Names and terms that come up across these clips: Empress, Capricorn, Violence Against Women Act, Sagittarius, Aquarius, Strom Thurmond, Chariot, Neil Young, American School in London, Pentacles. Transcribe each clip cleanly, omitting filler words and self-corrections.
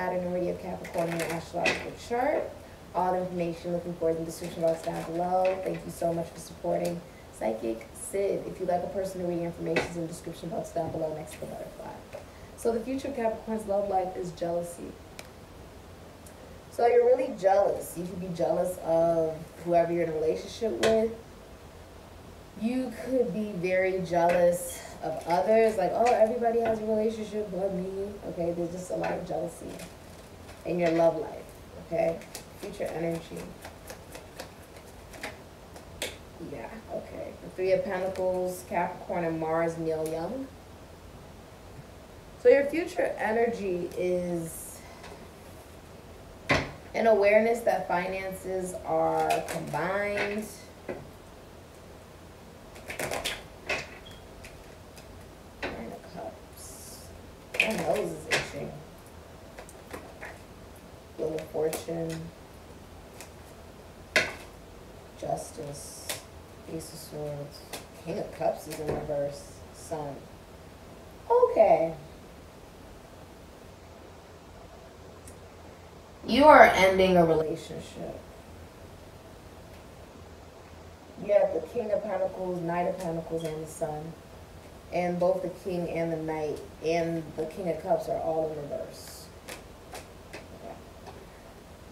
Saturn and Radio Capricorn in your astrological chart. All the information looking for in the description box down below. Thank you so much for supporting Psychic Sid. If you'd like a personal reading, information is in the description box down below next to the butterfly. So the future of Capricorn's love life is jealousy. So you're really jealous. You could be jealous of whoever you're in a relationship with. You could be very jealous of others. Like, oh, everybody has a relationship but me. Okay, there's just a lot of jealousy in your love life. Okay, future energy. Yeah, okay. The Three of Pentacles, Capricorn, and Mars, Neil Young. So your future energy is an awareness that finances are combined. Nine of Cups. My nose is itching. Wheel of Fortune. Justice. Ace of Swords. King of Cups is in reverse. Sun. Okay. You are ending a relationship. You have the King of Pentacles, Knight of Pentacles, and the Sun. And both the King and the Knight and the King of Cups are all in reverse. Okay.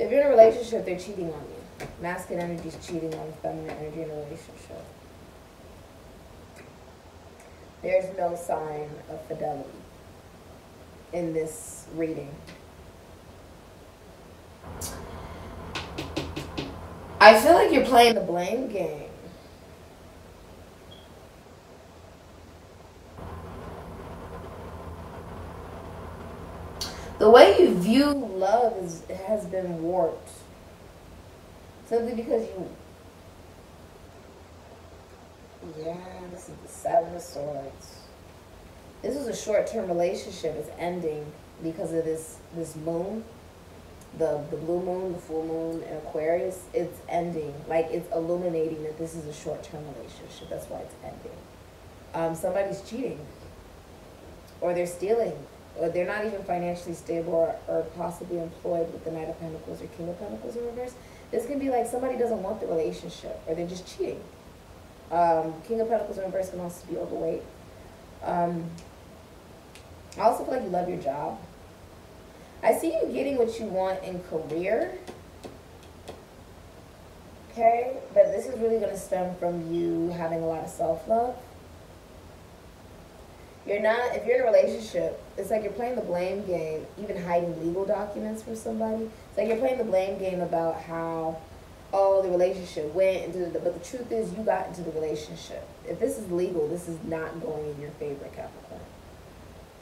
If you're in a relationship, they're cheating on you. Masculine energy is cheating on feminine energy in a relationship. There's no sign of fidelity in this reading. I feel like you're playing the blame game. The way you view love has been warped. Simply because you... Yeah, this is the Seven of Swords. This is a short-term relationship. It's ending because of this moon, the blue moon, the full moon, and Aquarius. It's ending. Like, it's illuminating that this is a short-term relationship. That's why it's ending. Somebody's cheating. Or they're stealing. Or they're not even financially stable or possibly employed with the Knight of Pentacles or King of Pentacles in reverse. This can be like somebody doesn't want the relationship, or they're just cheating. King of Pentacles in reverse can also be overweight. I also feel like you love your job. I see you getting what you want in career. Okay? But this is really going to stem from you having a lot of self-love. If you're in a relationship, it's like you're playing the blame game, even hiding legal documents from somebody. It's like you're playing the blame game about how, oh, the relationship went, but the truth is you got into the relationship. If this is legal, this is not going in your favor,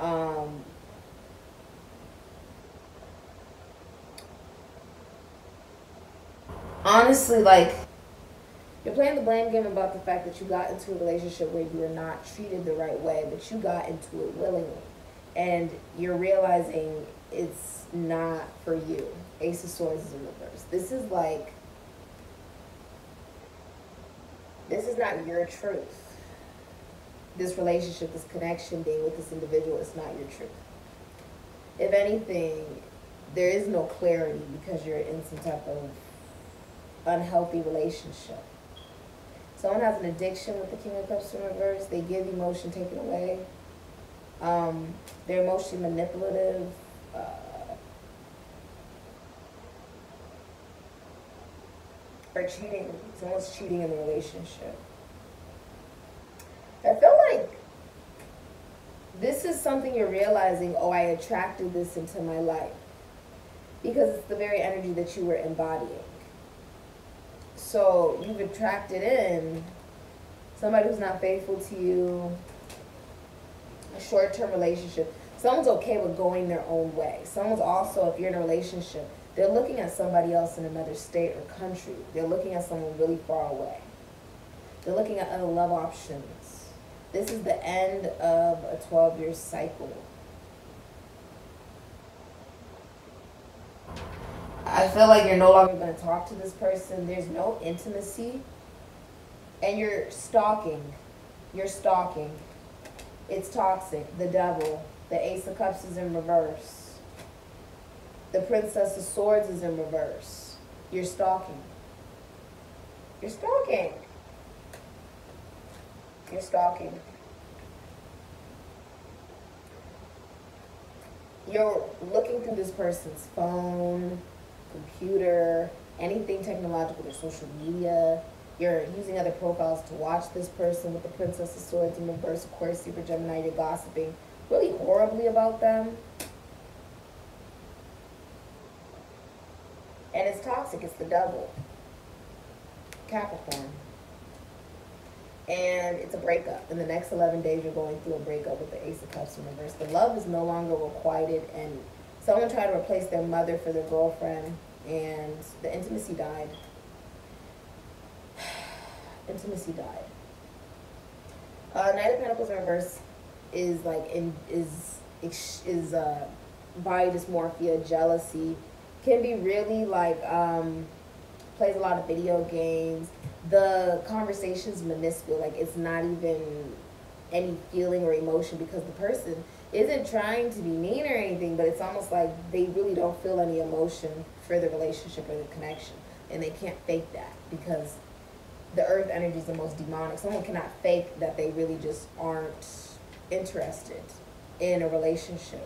Capricorn. Honestly, like, you're playing the blame game about the fact that you got into a relationship where you were not treated the right way, but you got into it willingly. And you're realizing it's not for you. Ace of Swords is in reverse. This is like, this is not your truth. This relationship, this connection being with this individual, it's not your truth. If anything, there is no clarity because you're in some type of unhealthy relationship. Someone has an addiction with the King of Cups in reverse. They give emotion, take it away. They're emotionally manipulative. Or cheating. Someone's cheating in the relationship. I feel like this is something you're realizing, oh, I attracted this into my life. Because it's the very energy that you were embodying. So you've attracted in somebody who's not faithful to you, a short-term relationship. Someone's okay with going their own way. Someone's also, if you're in a relationship, they're looking at somebody else in another state or country. They're looking at someone really far away. They're looking at other love options. This is the end of a 12-year cycle. I feel like you're no longer going to talk to this person. There's no intimacy. And you're stalking. You're stalking. It's toxic. The Devil. The Ace of Cups is in reverse. The Princess of Swords is in reverse. You're stalking. You're stalking. You're stalking. You're looking through this person's phone, computer, anything technological, their social media. You're using other profiles to watch this person with the Princess of Swords in reverse, Aquarius, Super Gemini. You're gossiping really horribly about them. And it's toxic. It's the double. Capricorn. And it's a breakup. In the next 11 days, you're going through a breakup with the Ace of Cups in reverse. The love is no longer requited, and someone tried to replace their mother for their girlfriend, and the intimacy died. Intimacy died. Knight of Pentacles in reverse is like body dysmorphia, jealousy. Can be really like plays a lot of video games. The conversation's minuscule, like it's not even any feeling or emotion because the person isn't trying to be mean or anything, but it's almost like they really don't feel any emotion for the relationship or the connection, and they can't fake that because the earth energy is the most demonic. Someone cannot fake that they really just aren't interested in a relationship.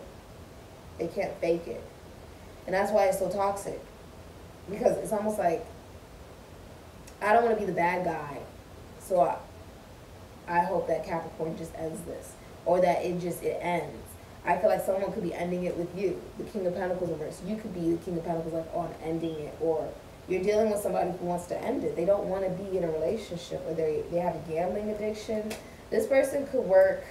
They can't fake it, and that's why it's so toxic, because it's almost like I don't want to be the bad guy, so I hope that Capricorn just ends this, or that it ends. I feel like someone could be ending it with you, the King of Pentacles in reverse. You could be the King of Pentacles, like, oh, I'm ending it, or you're dealing with somebody who wants to end it. They don't want to be in a relationship, or they have a gambling addiction. This person could work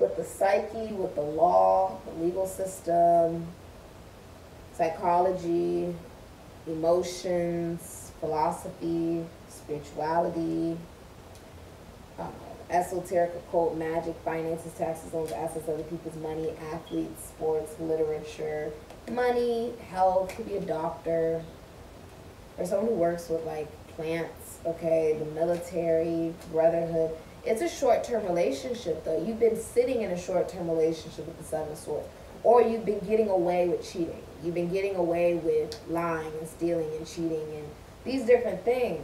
with the psyche, with the law, the legal system, psychology, emotions, philosophy, spirituality, esoteric, occult, magic, finances, taxes, loans, assets, other people's money, athletes, sports, literature, money, health. Could be a doctor or someone who works with like plants, okay, the military, brotherhood. It's a short-term relationship though. You've been sitting in a short-term relationship with the Seven of Swords. Or you've been getting away with cheating. You've been getting away with lying and stealing and cheating and these different things.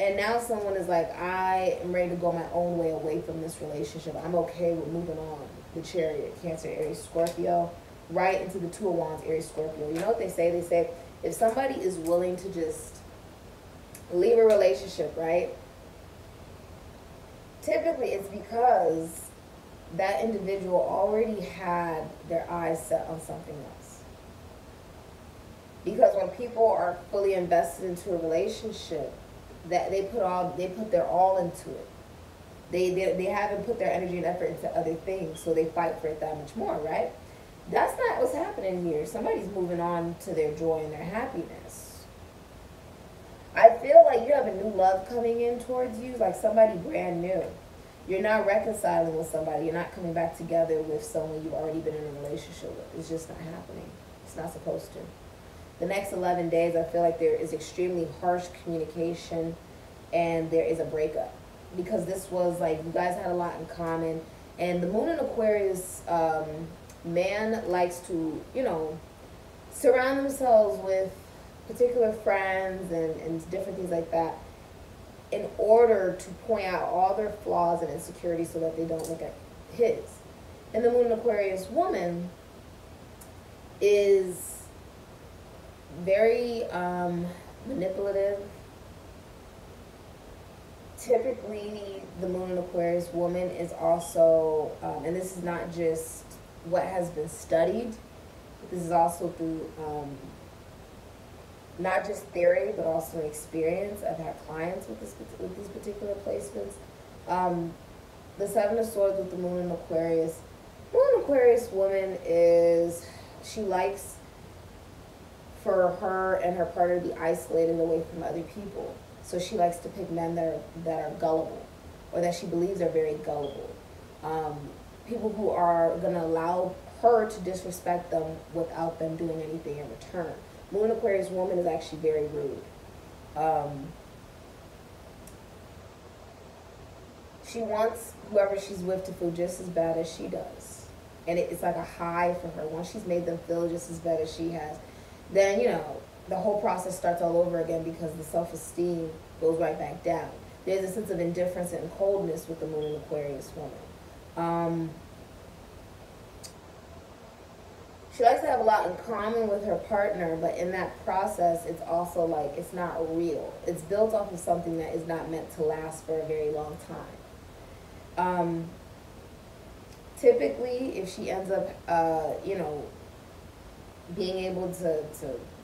And now someone is like, I am ready to go my own way away from this relationship. I'm okay with moving on. The Chariot, Cancer, Aries, Scorpio, right into the Two of Wands, Aries, Scorpio. You know what they say? They say if somebody is willing to just leave a relationship, right? Typically it's because that individual already had their eyes set on something else. Because when people are fully invested into a relationship, that they put their all into it. They haven't put their energy and effort into other things, so they fight for it that much more, right? That's not what's happening here. Somebody's moving on to their joy and their happiness. I feel like you have a new love coming in towards you, like somebody brand new. You're not reconciling with somebody. You're not coming back together with someone you've already been in a relationship with. It's just not happening. It's not supposed to. The next 11 days, I feel like there is extremely harsh communication and there is a breakup. Because this was like, you guys had a lot in common. And the moon in Aquarius, man likes to, you know, surround themselves with particular friends and different things like that, in order to point out all their flaws and insecurities so that they don't look at his. And the moon in Aquarius woman is very manipulative. Typically, the moon in Aquarius woman is also, and this is not just what has been studied, this is also through not just theory, but also experience. I've had clients with these particular placements. The Seven of Swords with the moon in Aquarius. Moon in Aquarius woman is, she likes for her and her partner to be isolated away from other people. So she likes to pick men that are gullible, or that she believes are very gullible. People who are going to allow her to disrespect them without them doing anything in return. Moon Aquarius woman is actually very rude. She wants whoever she's with to feel just as bad as she does. And it's like a high for her. Once she's made them feel just as bad as she has, then, you know, the whole process starts all over again because the self-esteem goes right back down. There's a sense of indifference and coldness with the moon in Aquarius woman. She likes to have a lot in common with her partner, but in that process, it's also like it's not real. It's built off of something that is not meant to last for a very long time. Typically, if she ends up, you know, being able to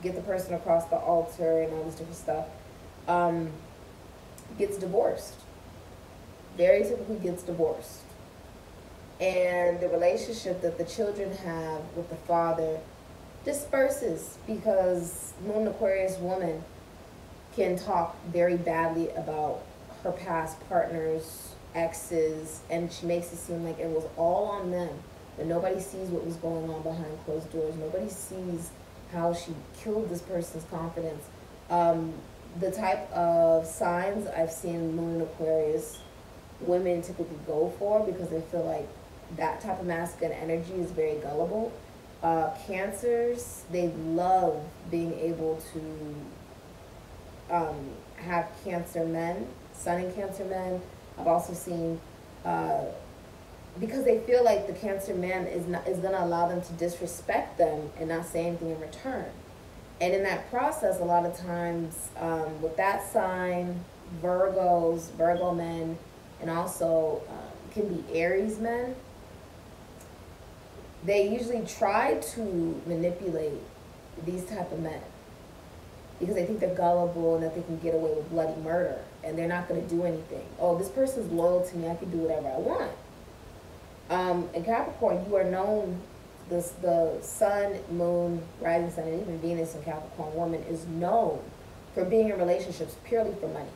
get the person across the altar and all this different stuff, gets divorced. Very typically gets divorced. And the relationship that the children have with the father disperses because Moon Aquarius woman can talk very badly about her past partners, exes, and she makes it seem like it was all on them. But nobody sees what was going on behind closed doors. Nobody sees how she killed this person's confidence. The type of signs I've seen Moon Aquarius women typically go for, because they feel like that type of masculine energy is very gullible. Cancers, they love being able to have Cancer men, Sun and Cancer men. I've also seen, because they feel like the Cancer man is going to allow them to disrespect them and not say anything in return. And in that process, a lot of times with that sign, Virgo men, and also can be Aries men, they usually try to manipulate these type of men because they think they're gullible and that they can get away with bloody murder and they're not going to do anything. Oh, this person's loyal to me. I can do whatever I want. In Capricorn, you are known, the sun, moon, rising sun, and even Venus in Capricorn woman is known for being in relationships purely for money.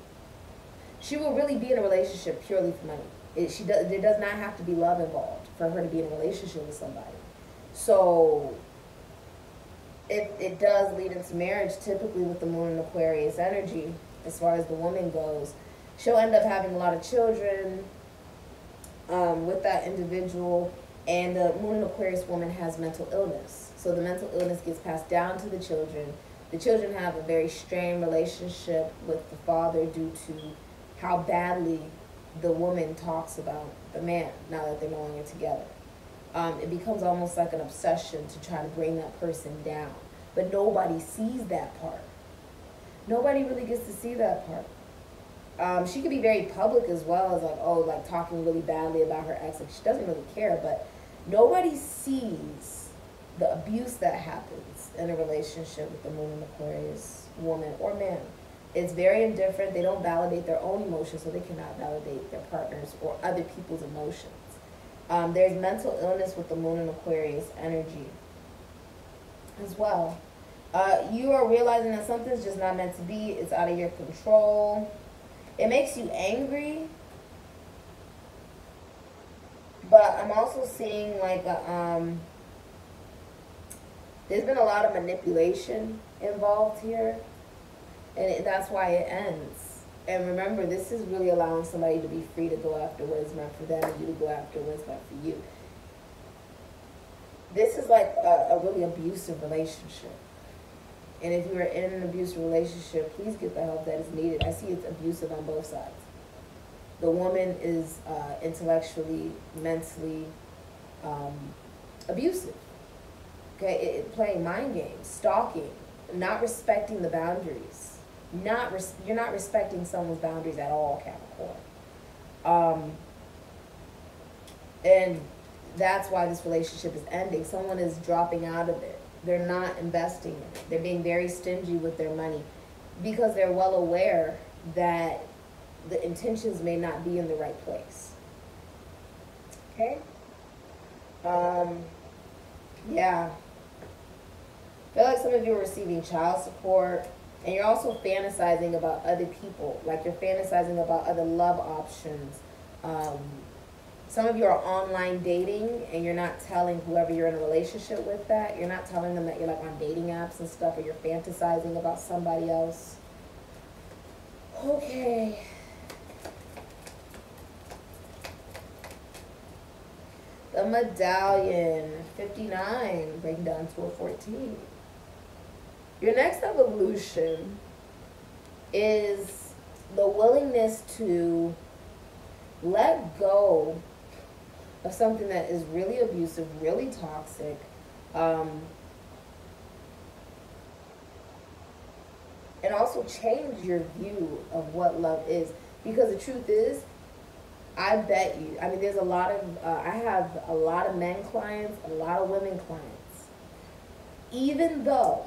She will really be in a relationship purely for money. There does not have to be love involved for her to be in a relationship with somebody. So it does lead into marriage, typically with the moon and Aquarius energy, as far as the woman goes. She'll end up having a lot of children with that individual, and the moon and Aquarius woman has mental illness. So the mental illness gets passed down to the children. The children have a very strained relationship with the father due to how badly the woman talks about the man now that they're no longer together. It becomes almost like an obsession to try to bring that person down. But nobody sees that part. Nobody really gets to see that part. She could be very public as well as like, oh, like talking really badly about her ex. Like she doesn't really care, but nobody sees the abuse that happens in a relationship with the moon and Aquarius woman or man. It's very indifferent. They don't validate their own emotions, so they cannot validate their partners or other people's emotions. There's mental illness with the moon and Aquarius energy as well. You are realizing that something's just not meant to be. It's out of your control. It makes you angry. But I'm also seeing like a, there's been a lot of manipulation involved here. And that's why it ends. And remember, this is really allowing somebody to be free to go after what is meant for them and you to go after what is meant for you. This is like a really abusive relationship. And if you are in an abusive relationship, please get the help that is needed. I see it's abusive on both sides. The woman is intellectually, mentally abusive. Okay, playing mind games, stalking, not respecting the boundaries. You're not respecting someone's boundaries at all, Capricorn. And that's why this relationship is ending. Someone is dropping out of it. They're not investing in it. They're being very stingy with their money because they're well aware that the intentions may not be in the right place. Okay? Yeah. I feel like some of you are receiving child support. And you're also fantasizing about other people. Like you're fantasizing about other love options. Some of you are online dating and you're not telling whoever you're in a relationship with that. You're not telling them that you're like on dating apps and stuff, or you're fantasizing about somebody else. Okay. The medallion, 59, break down to a 14. Your next evolution is the willingness to let go of something that is really abusive, really toxic. And also change your view of what love is. Because the truth is, I bet you, I mean, there's a lot of, I have a lot of men clients, a lot of women clients. Even though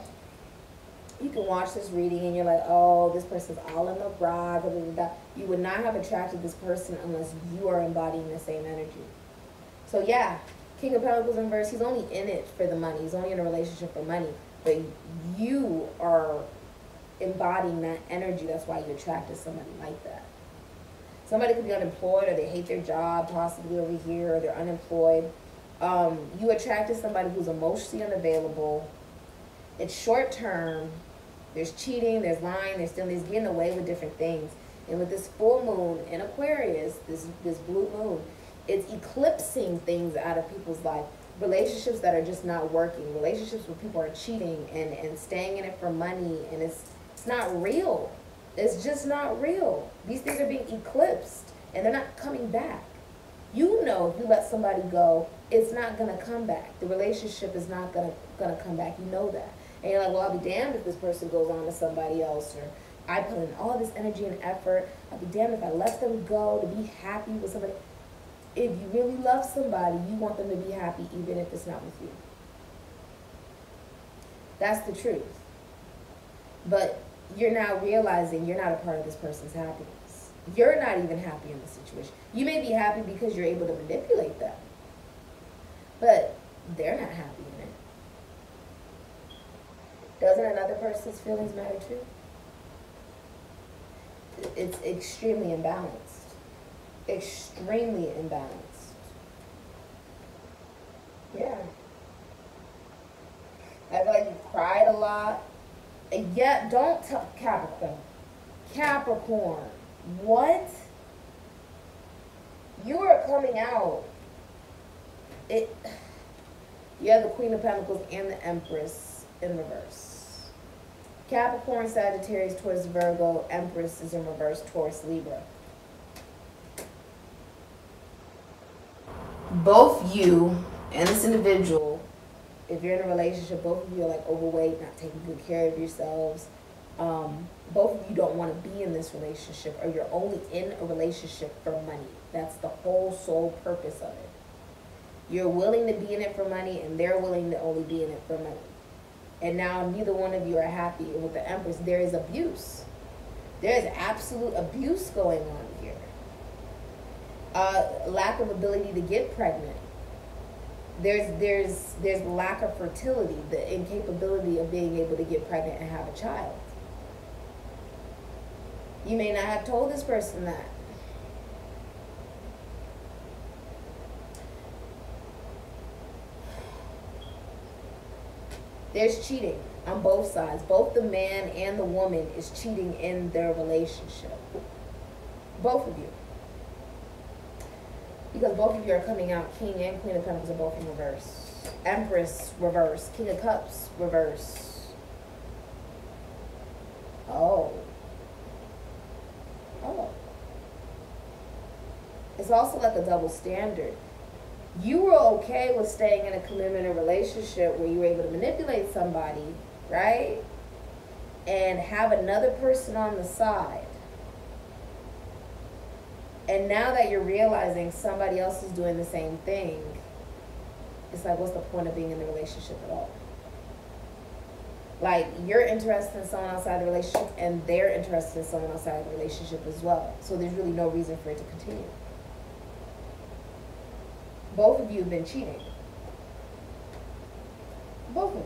you can watch this reading and you're like, oh, this person's all in the bra, blah, blah, blah, you would not have attracted this person unless you are embodying the same energy. So yeah, King of Pentacles in reverse, he's only in it for the money. He's only in a relationship for money. But you are embodying that energy. That's why you attracted somebody like that. Somebody could be unemployed, or they hate their job, possibly over here, or they're unemployed. You attracted somebody who's emotionally unavailable. It's short term. There's cheating, there's lying, there's stealing, there's getting away with different things. And with this full moon in Aquarius, this blue moon, it's eclipsing things out of people's life. Relationships that are just not working. Relationships where people are cheating and staying in it for money, and it's not real. It's just not real. These things are being eclipsed, and they're not coming back. You know, if you let somebody go, it's not going to come back. The relationship is not going to come back. You know that. And you're like, well, I'll be damned if this person goes on to somebody else, or I put in all this energy and effort. I'll be damned if I let them go to be happy with somebody. If you really love somebody, you want them to be happy even if it's not with you. That's the truth. But you're not realizing you're not a part of this person's happiness. You're not even happy in this situation. You may be happy because you're able to manipulate them, but they're not happy in it. Doesn't another person's feelings matter too? It's extremely imbalanced. Extremely imbalanced. Yeah. I feel like you've cried a lot. And yet, don't tell Capricorn. Capricorn, what? You are coming out. You have the Queen of Pentacles and the Empress in reverse. Capricorn, Sagittarius, Taurus, Virgo. Empress is in reverse, Taurus, Libra. Both you and this individual, if you're in a relationship, both of you are like overweight, not taking good care of yourselves. Both of you don't want to be in this relationship, or you're only in a relationship for money. That's the whole sole purpose of it. You're willing to be in it for money, and they're willing to only be in it for money. And now neither one of you are happy. And with the Empress, there is abuse. There is absolute abuse going on here. Lack of ability to get pregnant. There's lack of fertility, the incapability of being able to get pregnant and have a child. You may not have told this person that. There's cheating on both sides. Both the man and the woman is cheating in their relationship. Both of you. Because both of you are coming out, King and Queen of Pentacles are both in reverse. Empress, reverse. King of Cups, reverse. Oh. Oh. It's also like a double standard. You were okay with staying in a commitment or relationship where you were able to manipulate somebody, right? And have another person on the side. And now that you're realizing somebody else is doing the same thing, it's like, what's the point of being in the relationship at all? Like, you're interested in someone outside the relationship, and they're interested in someone outside the relationship as well. So there's really no reason for it to continue. Both of you have been cheating. Both of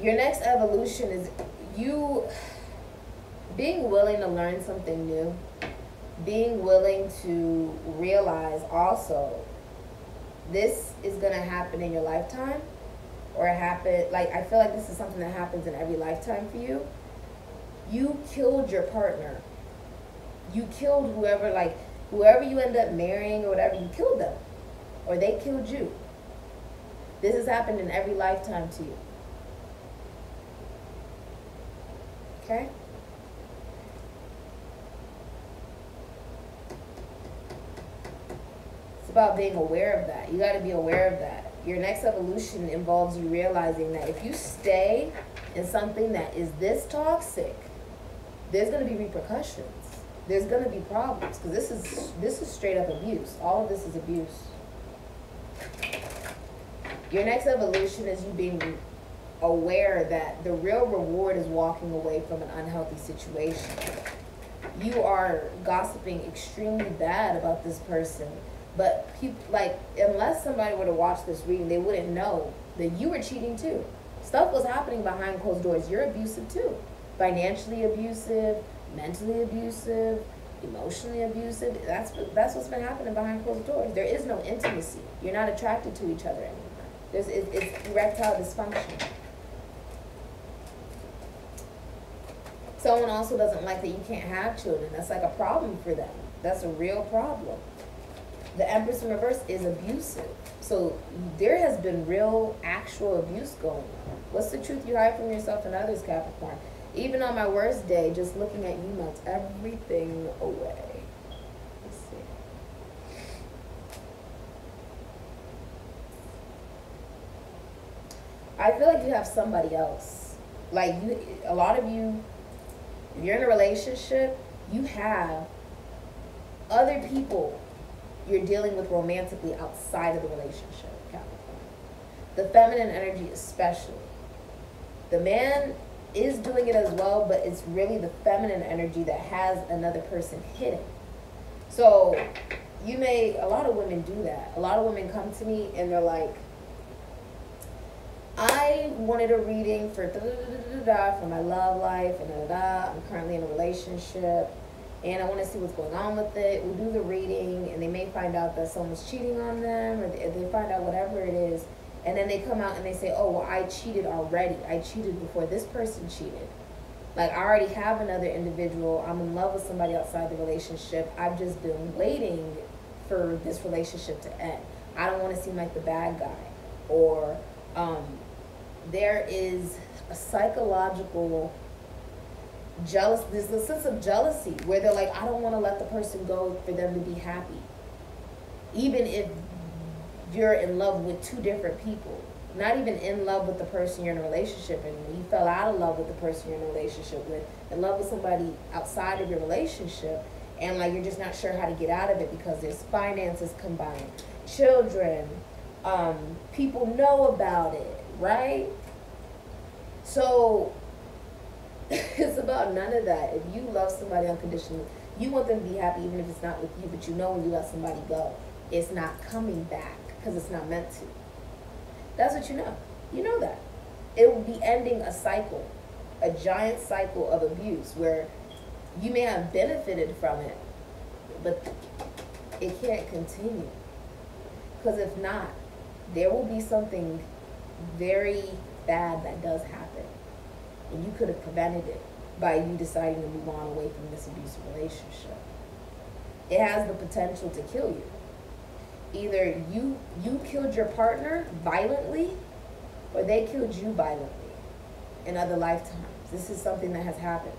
you. Your next evolution is you being willing to learn something new, being willing to realize also this is going to happen in your lifetime, or happen, like, I feel like this is something that happens in every lifetime for you. You killed your partner. You killed whoever, like, whoever you end up marrying or whatever, you killed them or they killed you. This has happened in every lifetime to you. Okay? It's about being aware of that. You got to be aware of that. Your next evolution involves you realizing that if you stay in something that is this toxic, there's going to be repercussions. There's going to be problems, because this is straight up abuse. All of this is abuse. Your next evolution is you being aware that the real reward is walking away from an unhealthy situation. You are gossiping extremely bad about this person, but people, like, unless somebody were to watch this reading, they wouldn't know that you were cheating too. Stuff was happening behind closed doors. You're abusive too. Financially abusive, mentally abusive, emotionally abusive. That's what's been happening behind closed doors. There is no intimacy. You're not attracted to each other anymore. It's erectile dysfunction. Someone also doesn't like that you can't have children. That's like a problem for them. That's a real problem. The Empress in reverse is abusive. So there has been real, actual abuse going on. What's the truth you hide from yourself and others, Capricorn? Even on my worst day, just looking at you melts everything away. Let's see. I feel like you have somebody else. Like, you, a lot of you, if you're in a relationship, you have other people you're dealing with romantically outside of the relationship, Capricorn. The feminine energy especially. The man is doing it as well, but it's really the feminine energy that has another person hidden. So you may, a lot of women do that. A lot of women come to me and they're like, I wanted a reading for da-da-da-da-da-da for my love life and da-da-da. I'm currently in a relationship and I want to see what's going on with it. We'll do the reading and they may find out that someone's cheating on them, or they find out whatever it is. And then they come out and they say, oh, well, I cheated already. I cheated before this person cheated. Like, I already have another individual. I'm in love with somebody outside the relationship. I've just been waiting for this relationship to end. I don't want to seem like the bad guy. Or there is a psychological jealousy. There's a sense of jealousy where they're like, I don't want to let the person go for them to be happy. Even if you're in love with two different people. Not even in love with the person you're in a relationship with. You fell out of love with the person you're in a relationship with. In love with somebody outside of your relationship. And like, you're just not sure how to get out of it because there's finances combined. Children. People know about it. Right? So, it's about none of that. If you love somebody unconditionally, you want them to be happy even if it's not with you. But you know when you let somebody go, it's not coming back. Because it's not meant to. That's what you know. You know that. It will be ending a cycle, a giant cycle of abuse where you may have benefited from it, but it can't continue. Because if not, there will be something very bad that does happen. And you could have prevented it by you deciding to move on away from this abusive relationship. It has the potential to kill you. Either you killed your partner violently, or they killed you violently in other lifetimes. This is something that has happened.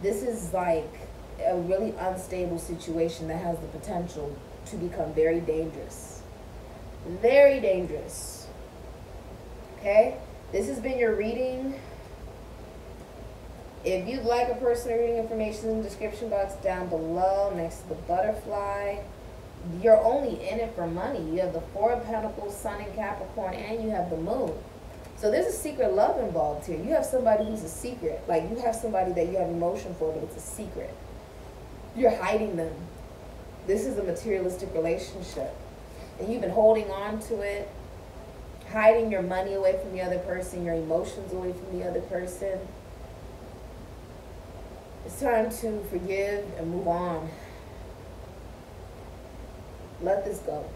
This is like a really unstable situation that has the potential to become very dangerous. Very dangerous. Okay? This has been your reading. If you'd like a personal reading, information in the description box down below next to the butterfly. You're only in it for money. You have the Four of Pentacles, Sun in Capricorn, and you have the Moon. So there's a secret love involved here. You have somebody who's a secret. Like, you have somebody that you have emotion for, but it's a secret. You're hiding them. This is a materialistic relationship. And you've been holding on to it, hiding your money away from the other person, your emotions away from the other person. It's time to forgive and move on. Let this go.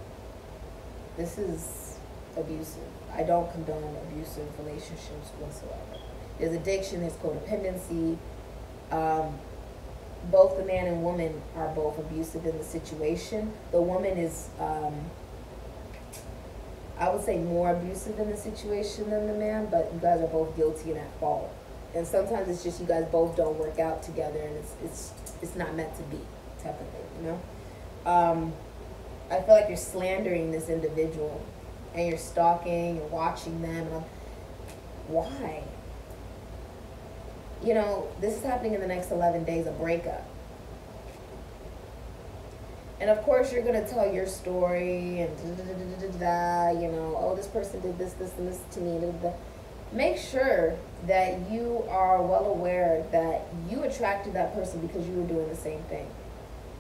This is abusive. I don't condone abusive relationships whatsoever. There's addiction, there's codependency. both the man and woman are both abusive in the situation. The woman is, I would say, more abusive in the situation than the man, but you guys are both guilty and at fault. And sometimes it's just you guys both don't work out together, and it's not meant to be, type of thing, you know? I feel like you're slandering this individual, and you're stalking, you're watching them. And why? You know, this is happening in the next 11 days, a breakup. And of course, you're going to tell your story and you know, oh, this person did this, this, and this to me. Make sure that you are well aware that you attracted that person because you were doing the same thing.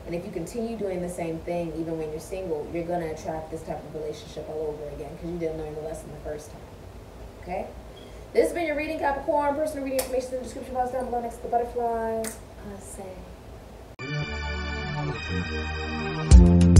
And if you continue doing the same thing, even when you're single, you're going to attract this type of relationship all over again because you didn't learn the lesson the first time. Okay? This has been your reading, Capricorn. Personal reading information is in the description box down below next to the butterfly. I say.